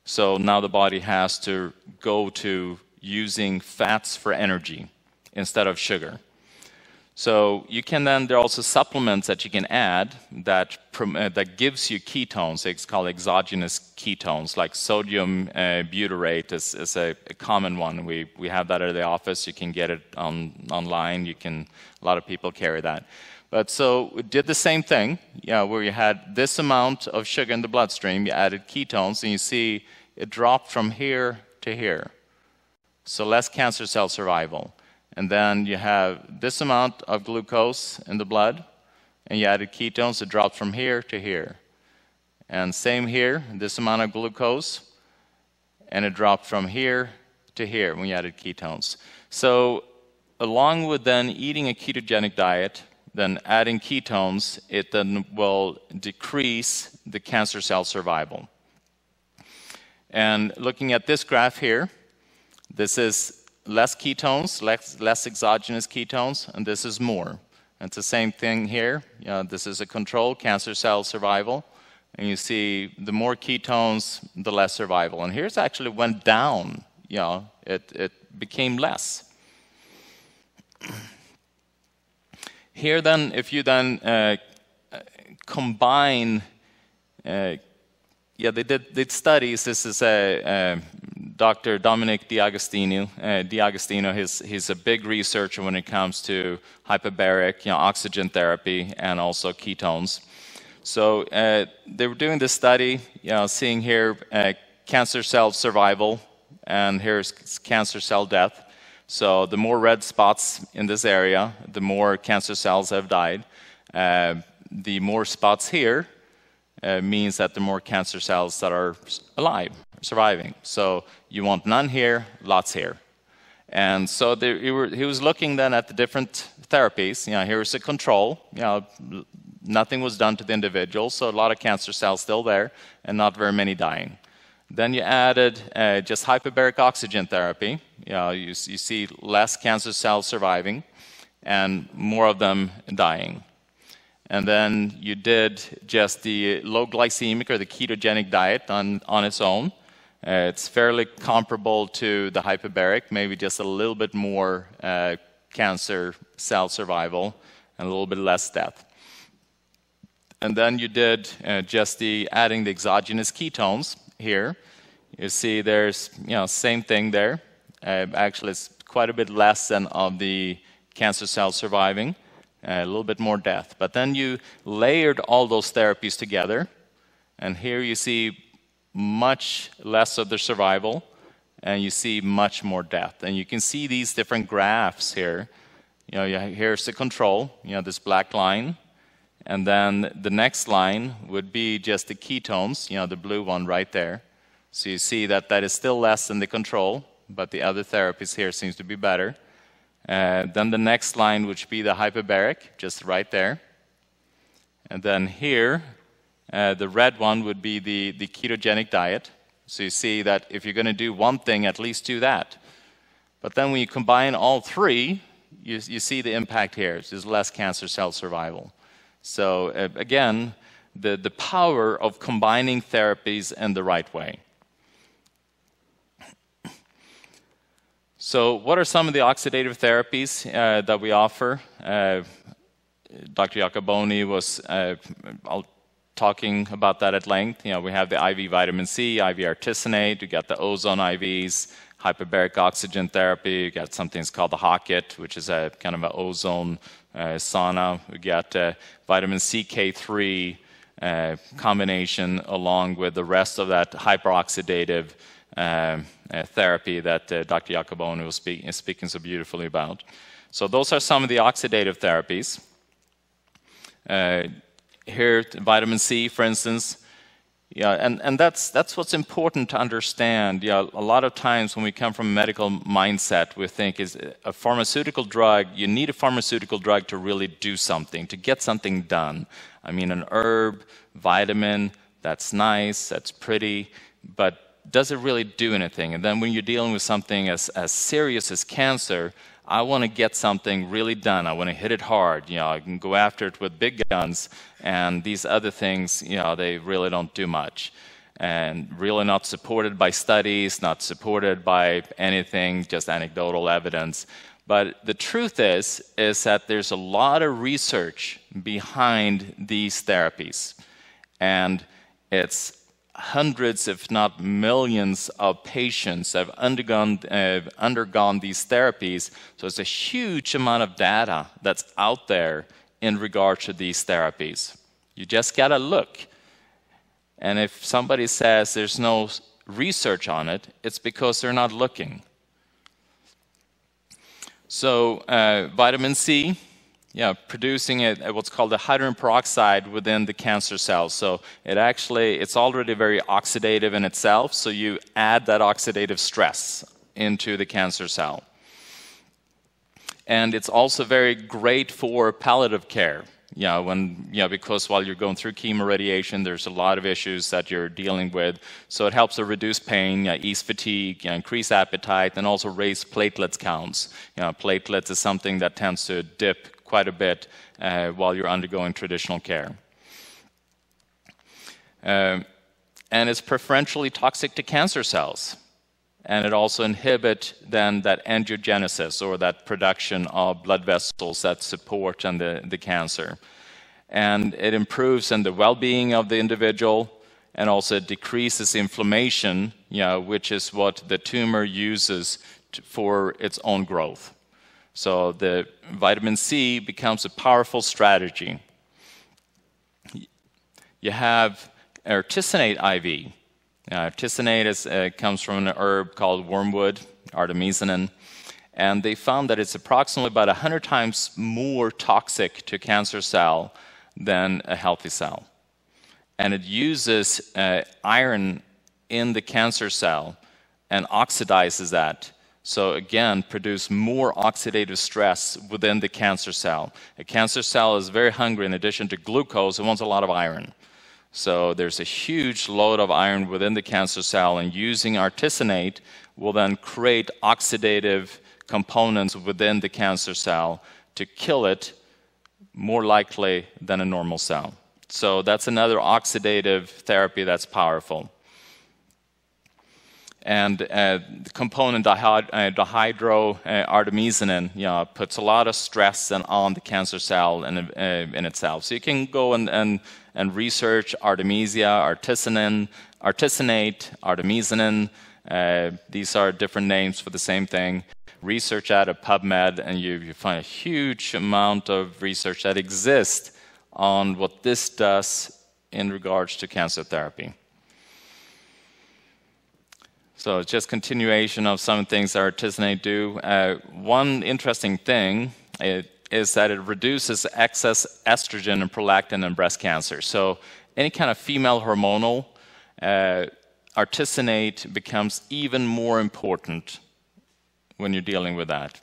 So now the body has to go to using fats for energy instead of sugar. So you can then, there are also supplements that you can add that, uh, that gives you ketones. It's called exogenous ketones, like sodium uh, butyrate is, is a, a common one. We, we have that at the office. You can get it on, online. You can, a lot of people carry that. But so we did the same thing, you know, where you had this amount of sugar in the bloodstream, you added ketones, and you see it dropped from here to here. So less cancer cell survival. And then you have this amount of glucose in the blood, and you added ketones, it dropped from here to here. And same here, this amount of glucose, and it dropped from here to here when you added ketones. So along with then eating a ketogenic diet, then adding ketones, it then will decrease the cancer cell survival. And looking at this graph here, this is less ketones, less, less exogenous ketones, and this is more. And it's the same thing here. You know, this is a control, cancer cell survival. And you see the more ketones, the less survival. And here's actually went down. You know, it, it became less. Here then, if you then uh, combine, uh, yeah, they did, did studies. This is a... a Doctor Dominic D'Agostino, uh, D'Agostino, he's, he's a big researcher when it comes to hyperbaric, you know, oxygen therapy and also ketones. So uh, they were doing this study, you know, seeing here uh, cancer cell survival, and here's cancer cell death. So the more red spots in this area, the more cancer cells have died. Uh, the more spots here uh, means that the more cancer cells that are alive. Surviving. So you want none here, lots here. And so there, he, were, he was looking then at the different therapies. You know, here's a control. You know, nothing was done to the individual, so a lot of cancer cells still there and not very many dying. Then you added uh, just hyperbaric oxygen therapy. You know, you, you see less cancer cells surviving and more of them dying. And then you did just the low glycemic or the ketogenic diet on, on its own. Uh, it's fairly comparable to the hyperbaric, maybe just a little bit more uh, cancer cell survival and a little bit less death. And then you did uh, just the adding the exogenous ketones here. You see there's, you know, same thing there. Uh, actually, it's quite a bit less than of the cancer cells surviving, uh, a little bit more death. But then you layered all those therapies together, and here you see much less of the survival, and you see much more death. And you can see these different graphs here. You know, here's the control, you know, this black line. And then the next line would be just the ketones, you know, the blue one right there. So you see that that is still less than the control, but the other therapies here seems to be better. Uh, then the next line, which would be the hyperbaric, just right there. And then here, uh, the red one would be the, the ketogenic diet. So you see that if you're going to do one thing, at least do that. But then when you combine all three, you, you see the impact here. There's less cancer cell survival. So uh, again, the, the power of combining therapies in the right way. So what are some of the oxidative therapies uh, that we offer? Uh, Doctor Iacoboni was uh, talking about that at length. You know, we have the I V vitamin C, I V artesunate, you got the ozone I Vs, hyperbaric oxygen therapy, you got something that's called the Hocket, which is a kind of an ozone uh, sauna. We got uh, vitamin C K three uh, combination along with the rest of that hyperoxidative uh, uh, therapy that uh, Doctor Iacoboni was speak is speaking so beautifully about. So those are some of the oxidative therapies. Uh, here, vitamin C, for instance. Yeah, and, and that's, that's what's important to understand. Yeah, a lot of times when we come from a medical mindset, we think is a pharmaceutical drug, you need a pharmaceutical drug to really do something, to get something done. I mean, an herb, vitamin, that's nice, that's pretty, but does it really do anything? And then when you're dealing with something as, as serious as cancer, I want to get something really done. I want to hit it hard. You know, I can go after it with big guns, and these other things, you know, they really don't do much, and really not supported by studies, not supported by anything, just anecdotal evidence. But the truth is, is that there's a lot of research behind these therapies, and it's hundreds, if not millions, of patients have undergone, uh, undergone these therapies. So it's a huge amount of data that's out there in regard to these therapies. You just gotta look. And if somebody says there's no research on it, it's because they're not looking. So uh, vitamin C, yeah, producing it, what's called the hydrogen peroxide within the cancer cells. So it actually, it's already very oxidative in itself, so you add that oxidative stress into the cancer cell. And it's also very great for palliative care. You know, when, you know, because while you're going through chemoradiation, there's a lot of issues that you're dealing with. So it helps to reduce pain, you know, ease fatigue, you know, increase appetite, and also raise platelets counts. You know, platelets is something that tends to dip quite a bit uh, while you're undergoing traditional care. Uh, and it's preferentially toxic to cancer cells. And it also inhibits then that angiogenesis, or that production of blood vessels that support and the, the cancer. And it improves in the well-being of the individual, and also decreases inflammation, you know, which is what the tumor uses to, for its own growth. So the vitamin C becomes a powerful strategy. You have artesunate I V. Uh, artesunate is, uh, comes from an herb called wormwood, artemisinin, and they found that it's approximately about one hundred times more toxic to cancer cell than a healthy cell. And it uses uh, iron in the cancer cell and oxidizes that. So again, produce more oxidative stress within the cancer cell. A cancer cell is very hungry. In addition to glucose, it wants a lot of iron. So there's a huge load of iron within the cancer cell, and using artesunate will then create oxidative components within the cancer cell to kill it more likely than a normal cell. So that's another oxidative therapy that's powerful. And uh, the component dihydroartemisinin, uh, you know, puts a lot of stress and on the cancer cell in, uh, in itself. So you can go and, and, and research artemisia, artemisinin, artesunate, artemisinin. Uh, these are different names for the same thing. Research out of PubMed, and you, you find a huge amount of research that exists on what this does in regards to cancer therapy. So it's just continuation of some things that artesunate do. Uh, one interesting thing it, is that it reduces excess estrogen and prolactin in breast cancer. So any kind of female hormonal, uh, artesunate becomes even more important when you're dealing with that.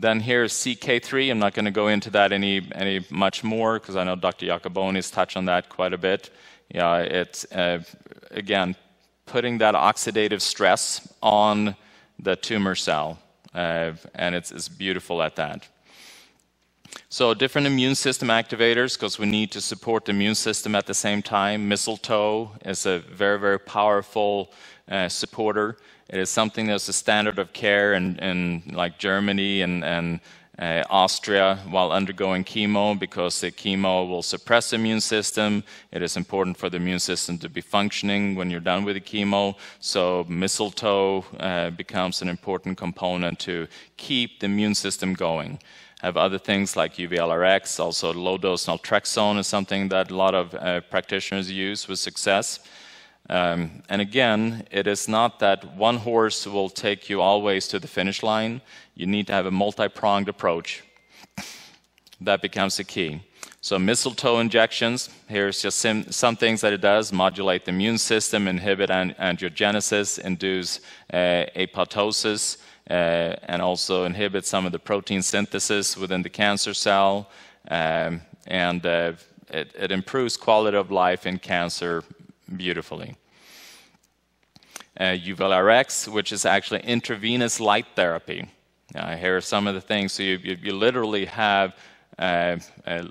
Then here's C K three. I'm not going to go into that any, any much more, because I know Doctor Iacoboni has touched on that quite a bit. Yeah, it's, uh, again, putting that oxidative stress on the tumor cell, uh, and it's, it's beautiful at that. So different immune system activators, because we need to support the immune system at the same time. Mistletoe is a very, very powerful uh, supporter. It is something that's a standard of care in, in like Germany and, and uh, Austria while undergoing chemo, because the chemo will suppress the immune system. It is important for the immune system to be functioning when you're done with the chemo. So mistletoe uh, becomes an important component to keep the immune system going. I have other things like U V L R X, also low-dose naltrexone is something that a lot of uh, practitioners use with success. Um, and again, it is not that one horse will take you always to the finish line. You need to have a multi-pronged approach. That becomes the key. So mistletoe injections, here's just some, some things that it does: modulate the immune system, inhibit an angiogenesis, induce uh, apoptosis, uh, and also inhibit some of the protein synthesis within the cancer cell, um, and uh, it, it improves quality of life in cancer beautifully. Uh, U V L R X, which is actually intravenous light therapy. Uh, here are some of the things. So you, you, you literally have uh, an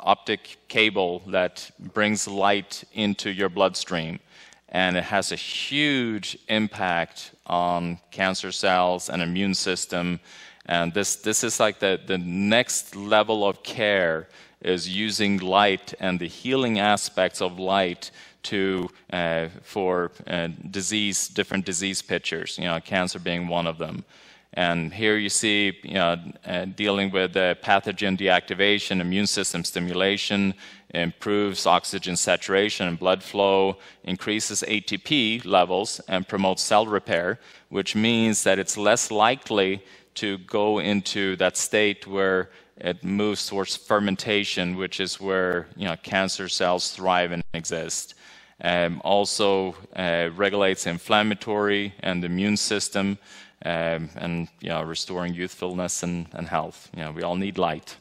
optic cable that brings light into your bloodstream, and it has a huge impact on cancer cells and immune system. And this, this is like the, the next level of care, is using light and the healing aspects of light to uh, for uh, disease, different disease pictures, you know, cancer being one of them. And here you see, you know, uh, dealing with uh, pathogen deactivation, immune system stimulation, improves oxygen saturation and blood flow, increases A T P levels, and promotes cell repair, which means that it's less likely to go into that state where it moves towards fermentation, which is where, you know, cancer cells thrive and exist. Um, also uh, regulates inflammatory and the immune system, um, and, you know, restoring youthfulness and, and health. You know, we all need light.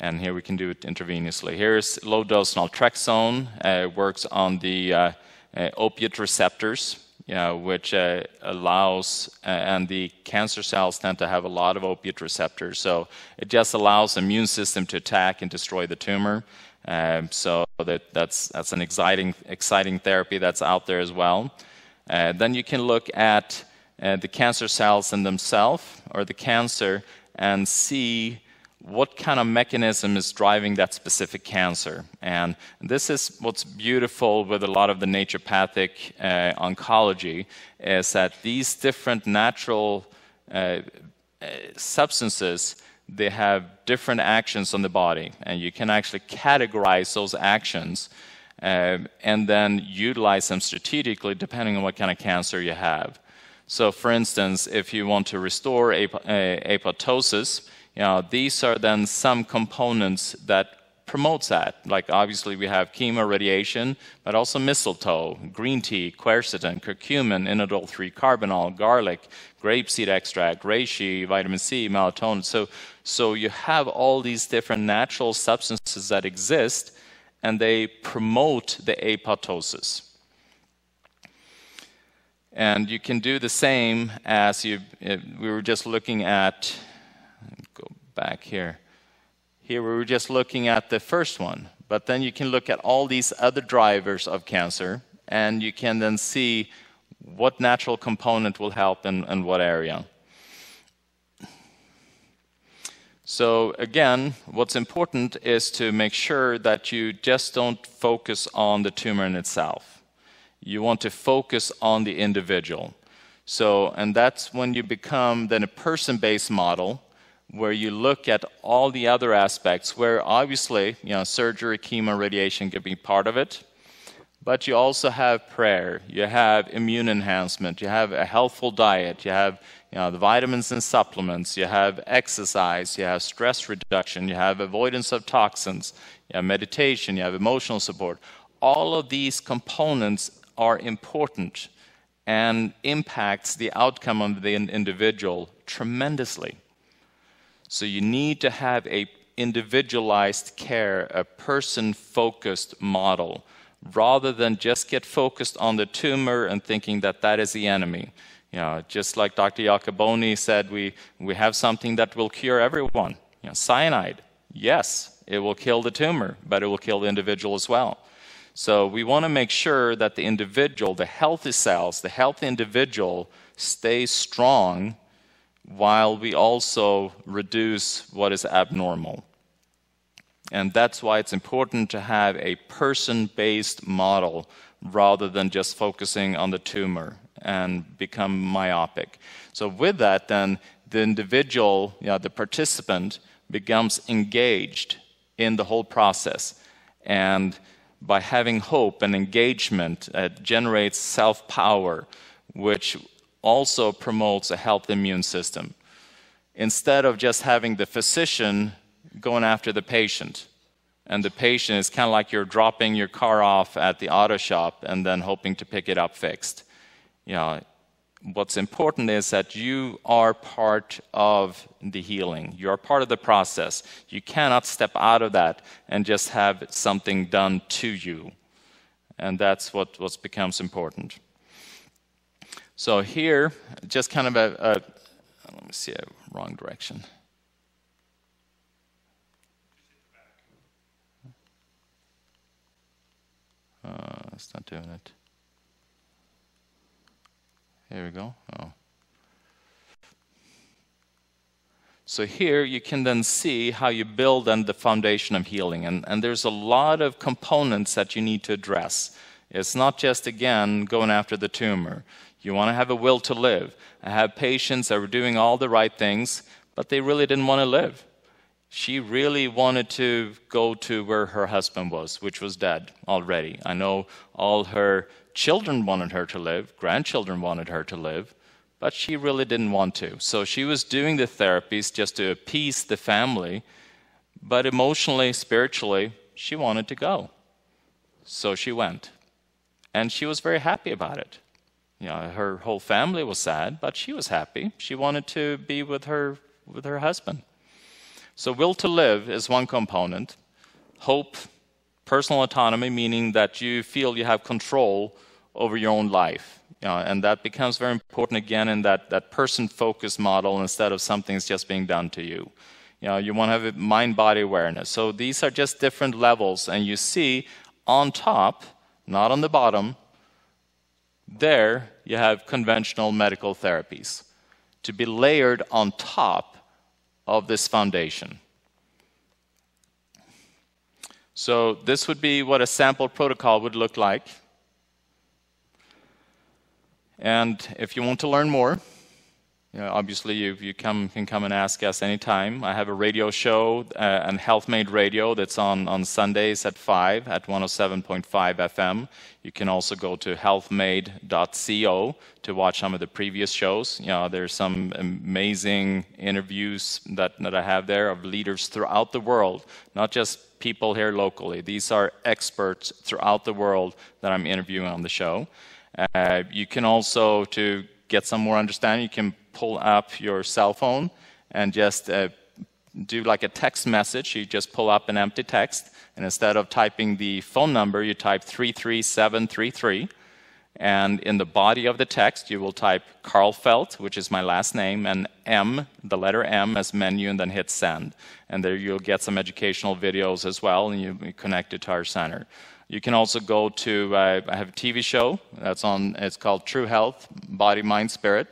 And here we can do it intravenously. Here's low-dose naltrexone. Uh, works on the uh, uh, opiate receptors, you know, which uh, allows, uh, and the cancer cells tend to have a lot of opiate receptors. So it just allows the immune system to attack and destroy the tumor. Um, so that, that's, that's an exciting, exciting therapy that's out there as well. Uh, then you can look at uh, the cancer cells in themselves, or the cancer, and see what kind of mechanism is driving that specific cancer. And this is what's beautiful with a lot of the naturopathic uh, oncology, is that these different natural uh, substances, they have different actions on the body, and you can actually categorize those actions uh, and then utilize them strategically depending on what kind of cancer you have. So for instance, if you want to restore ap uh, apoptosis, you know, these are then some components that promotes that. Like obviously we have chemo, radiation, but also mistletoe, green tea, quercetin, curcumin, inodol three carbinol, garlic, grape seed extract, reishi, vitamin C, melatonin. So, so you have all these different natural substances that exist, and they promote the apoptosis. And you can do the same as you, we were just looking at. Go back here. Here we were just looking at the first one, but then you can look at all these other drivers of cancer, and you can then see what natural component will help in, in what area. So again, what's important is to make sure that you just don't focus on the tumor in itself. You want to focus on the individual. So, and that's when you become then a person-based model, where you look at all the other aspects, where obviously, you know, surgery, chemo, radiation could be part of it, but you also have prayer, you have immune enhancement, you have a healthful diet, you have, you know, the vitamins and supplements, you have exercise, you have stress reduction, you have avoidance of toxins, you have meditation, you have emotional support. All of these components are important and impacts the outcome of the individual tremendously. So you need to have a individualized care, a person-focused model, rather than just get focused on the tumor and thinking that that is the enemy. You know, just like Doctor Iacoboni said, we, we have something that will cure everyone. You know, cyanide, yes, it will kill the tumor, but it will kill the individual as well. So we want to make sure that the individual, the healthy cells, the healthy individual stays strong while we also reduce what is abnormal. And that's why it's important to have a person-based model rather than just focusing on the tumor and become myopic. So with that, then, the individual, you know, the participant, becomes engaged in the whole process. And by having hope and engagement, it generates self-power, which also promotes a healthy immune system. Instead of just having the physician going after the patient, and the patient is kind of like you're dropping your car off at the auto shop and then hoping to pick it up fixed. You know, what's important is that you are part of the healing. You are part of the process. You cannot step out of that and just have something done to you. And that's what, what becomes important. So here, just kind of a, a let me see, a wrong direction. Uh, it's not doing it. Here we go. Oh. So here you can then see how you build on the foundation of healing. And, and there's a lot of components that you need to address. It's not just, again, going after the tumor. You want to have a will to live. I have patients that were doing all the right things, but they really didn't want to live. She really wanted to go to where her husband was, which was dead already. I know all her children wanted her to live, grandchildren wanted her to live, but she really didn't want to. So she was doing the therapies just to appease the family, but emotionally, spiritually, she wanted to go. So she went. And she was very happy about it. You know, her whole family was sad, but she was happy. She wanted to be with her, with her husband. So will to live is one component. Hope, personal autonomy, meaning that you feel you have control over your own life. You know, and that becomes very important again in that, that person-focused model instead of something's just being done to you. You know, you want to have mind-body awareness. So these are just different levels, and you see on top, not on the bottom, there you have conventional medical therapies to be layered on top of this foundation. So this would be what a sample protocol would look like. And if you want to learn more, you know, obviously you, you come, can come and ask us anytime. I have a radio show uh, and Health Made Radio that's on, on Sundays at five at one oh seven point five F M. You can also go to health made dot co to watch some of the previous shows. You know, there's some amazing interviews that, that I have there of leaders throughout the world, not just people here locally. These are experts throughout the world that I'm interviewing on the show. Uh, you can also, to get some more understanding, you can pull up your cell phone and just uh, do like a text message. You just pull up an empty text, and instead of typing the phone number, you type three three seven three three, and in the body of the text you will type Karlfeldt, which is my last name, and M, the letter M as menu, and then hit send. And there you'll get some educational videos as well, and you'll be connected to our center. You can also go to, uh, I have a T V show that's on, it's called True Health Body Mind Spirit.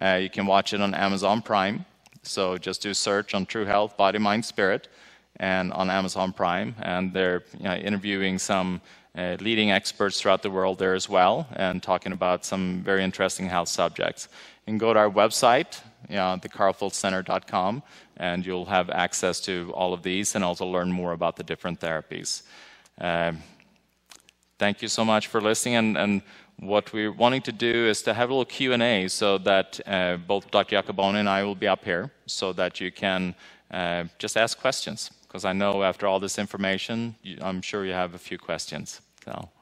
Uh, you can watch it on Amazon Prime. So just do search on True Health Body Mind Spirit and on Amazon Prime. And they're, you know, interviewing some uh, leading experts throughout the world there as well, and talking about some very interesting health subjects. You can go to our website, you know, the Karlfeldt Center dot com, and you'll have access to all of these and also learn more about the different therapies. Uh, Thank you so much for listening, and, and what we're wanting to do is to have a little Q and A so that uh, both Doctor Iacoboni and I will be up here so that you can uh, just ask questions, because I know after all this information, you, I'm sure you have a few questions. So.